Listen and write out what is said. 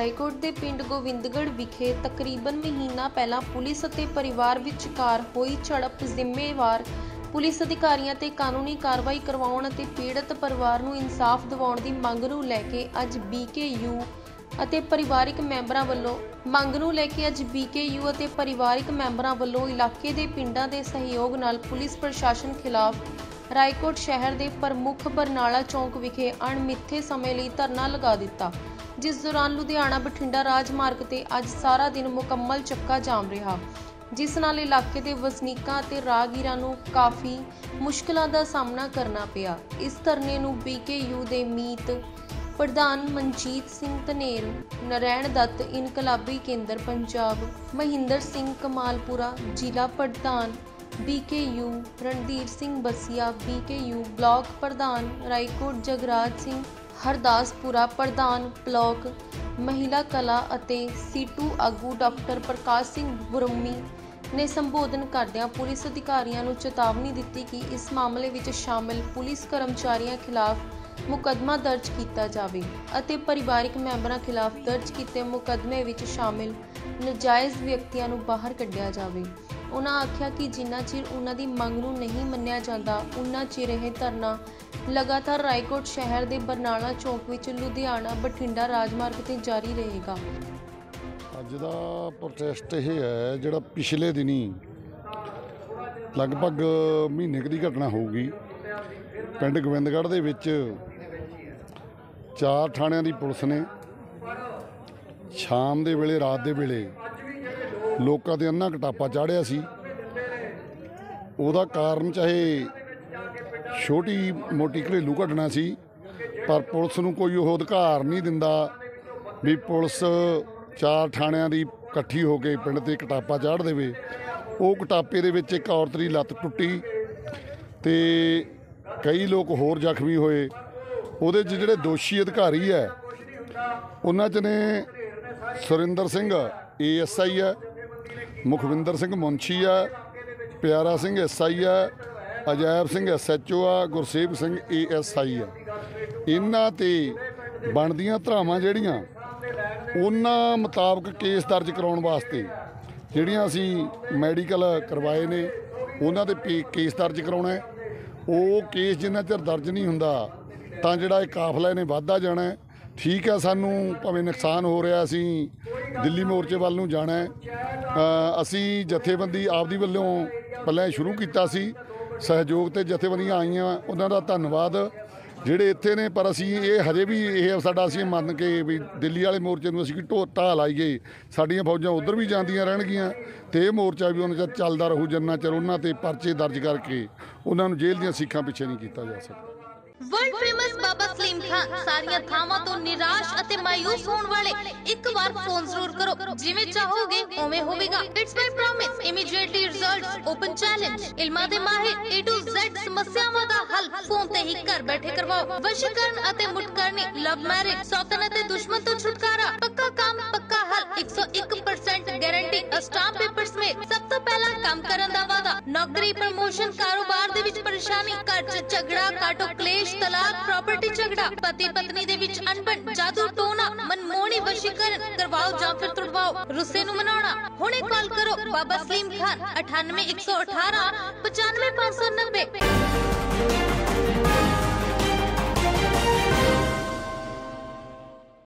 ਪਠਾਈਕੋਟ ਦੇ ਪਿੰਡ ਗੋਬਿੰਦਗੜ੍ਹ ਵਿਖੇ ਤਕਰੀਬਨ ਮਹੀਨਾ ਪਹਿਲਾਂ ਪੁਲਿਸ ਅਤੇ ਪਰਿਵਾਰ ਵਿਚਕਾਰ ਹੋਈ ਝੜਪ ਜ਼ਿੰਮੇਵਾਰ ਪੁਲਿਸ ਅਧਿਕਾਰੀਆਂ ਤੇ ਕਾਨੂੰਨੀ ਕਾਰਵਾਈ ਕਰਵਾਉਣ ਅਤੇ ਪੀੜਤ ਪਰਿਵਾਰ ਨੂੰ ਇਨਸਾਫ ਦਿਵਾਉਣ ਦੀ ਮੰਗ ਨੂੰ ਲੈ ਕੇ ਅੱਜ BKU ਅਤੇ ਪਰਿਵਾਰਿਕ ਮੈਂਬਰਾਂ ਵੱਲੋਂ ਇਲਾਕੇ ਦੇ ਪਿੰਡਾਂ ਦੇ ਸਹਿਯੋਗ ਨਾਲ ਪੁਲਿਸ ਪ੍ਰਸ਼ਾਸਨ ਖਿਲਾਫ रायकोट शहर के प्रमुख बरनाला चौंक विखे अणमिथे समय लिए धरना लगा दिता, जिस दौरान लुधियाना बठिंडा राजमार्ग से अज सारा दिन मुकम्मल चक्का जाम रहा, जिस नाल इलाके के वसनीकों ते राहगीरां नूं काफ़ी मुश्किलों का सामना करना पिया। इस धरने नूं BKU के मीत प्रधान मनजीत सिंह धनेर, नारायण दत्त इनकलाबी केंद्र पंजाब, महिंदर सिंह कमालपुरा जिला प्रधान BKU, Randhir Singh Basia BKU block प्रधान रायकोट, जगराज सिंह हरदासपुरा प्रधान ब्लॉक महिला कला अते सीटू आगू डॉक्टर प्रकाश सिंह बुरम्मी ने संबोधन करदियां पुलिस अधिकारियों नूं चेतावनी दित्ती कि इस मामले विच शामिल पुलिस कर्मचारियों खिलाफ मुकदमा दर्ज किया जावे अते परिवारिक मैंबरां खिलाफ दर्ज किए मुकदमे विच शामिल नाजायज़ व्यक्तियों नूं बाहर कढ़िया जावे। उन्हां आख्या कि जिन्ना चिर उन्हां दी मंग नूं नहीं मन्निया जांदा उन्ना चिर यह धरना लगातार रायकोट शहर के बरनाला चौक विच लुधियाना बठिंडा राजमार्ग ते जारी रहेगा। अज दा प्रोटेस्ट यह है जिहड़ा पिछले दिनी लगभग महीने की घटना होगी। पिंड गोबिंदगढ़ दे विच 4 थाणियां दी पुलिस ने शाम दे वेले रात दे वेले लोगों के अन्ना कटापा चाढ़िया सी। उहदा कारण चाहे छोटी मोटी घरेलू घटना सी, पर पुलिस नूं कोई ओह अधिकार नहीं दिंदा भी पुलिस 4 थाणियां दी इकट्ठी हो के पिंड ते कटापा चाढ़ देवे। ओह कटापे दे विच इक औरत दी लत्त टुट्टी ते कई लोग होर जख्मी होए। उहदे च जिहड़े दोषी अधिकारी है उन्हां च ने सुरिंदर सिंह ASI है, मुखविंदर सिंह मुंशी है, प्यारा सिंह SI है, अजैब सिंह SHO है, गुरसेव सिंह ASI है। इन्हां ते बनदियां धारावां जिहड़ियां उन्हां मुताबक केस दर्ज कराउण वास्ते जिहड़ियां असी मैडिकल करवाए ने उन्हां ते केस दर्ज कराउणा है। ओह केस जिन्ना चਿਰ दर्ज नहीं हुंदा तां जिहड़ा इह काफला ने वाधा जाना है। ठीक है, सानू भावें नुकसान हो रहा, असी दिल्ली मोर्चे वाल नूं जाना है। असी जथेबंदी आपदी वल्लों पहले शुरू किया सी, सहयोग ते जथेबंदियां आईआं उन्हां दा धन्नवाद जिहड़े इत्थे ने। पर असी ये हजे भी यह साडा असी मन के भी दिल्ली वाले मोर्चे नूं असी ढोटा लाईए, साडियां फौजां उधर भी जांदियां रहणगीआं ते इह मोर्चा भी उन्हां चल चलदा रहू जिन्ना चਿਰ उन्हां ते परचे दर्ज करके उन्हां नूं जेल दीआं सीखां पिछे नहीं कीता जा सकदा। वर्ल्ड फेमस बाबा सलीम खान सारियां थावां तो निराश अते मायूस होने वाले एक बार फोन जरूर करो, जिवें चाहोगे उवें होवेगा। It's my promise, immediately results, open challenge, इल्मा दे माहिर A to Z समस्यावां दा हल फोन ते ही घर बैठे करवाओ। वशीकरण अते मुटकरणी, लव मैरिज, सौतन अते दुश्मन तो छुटकारा, पक्का काम पक्का हल, 101% गारंटी, स्टाम्प पेपर्स में सब तो पहला काम करन दा वादा, नौकरी प्रमोशन कारोबार दे विच परेशानी, घर च झगड़ा काटो क्लेश, तलाक प्रॉपर्टी झगड़ा, पति पत्नी दे विच अनबन, जादू टोना, मनमोहनी वशीकरण करवाओ जां फिर तुड़वाओ, रुस्से नूं मनाउणा। हुणे कॉल करो बाबा सलीम खान 9818 95 590।